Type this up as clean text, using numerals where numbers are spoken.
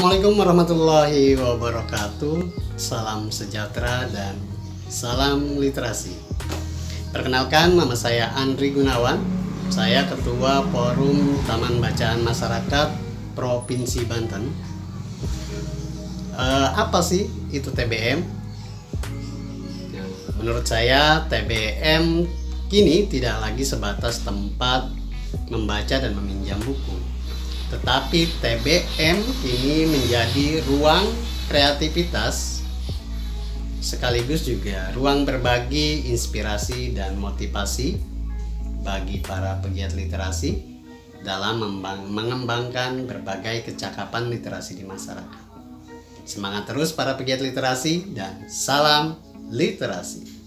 Assalamualaikum warahmatullahi wabarakatuh. Salam sejahtera dan salam literasi. Perkenalkan, nama saya Andri Gunawan. Saya Ketua Forum Taman Bacaan Masyarakat Provinsi Banten. Apa sih itu TBM? Menurut saya, TBM kini tidak lagi sebatas tempat membaca dan meminjam buku. Tetapi TBM kini menjadi ruang kreativitas sekaligus juga ruang berbagi inspirasi dan motivasi bagi para pegiat literasi dalam mengembangkan berbagai kecakapan literasi di masyarakat. Semangat terus para pegiat literasi dan salam literasi.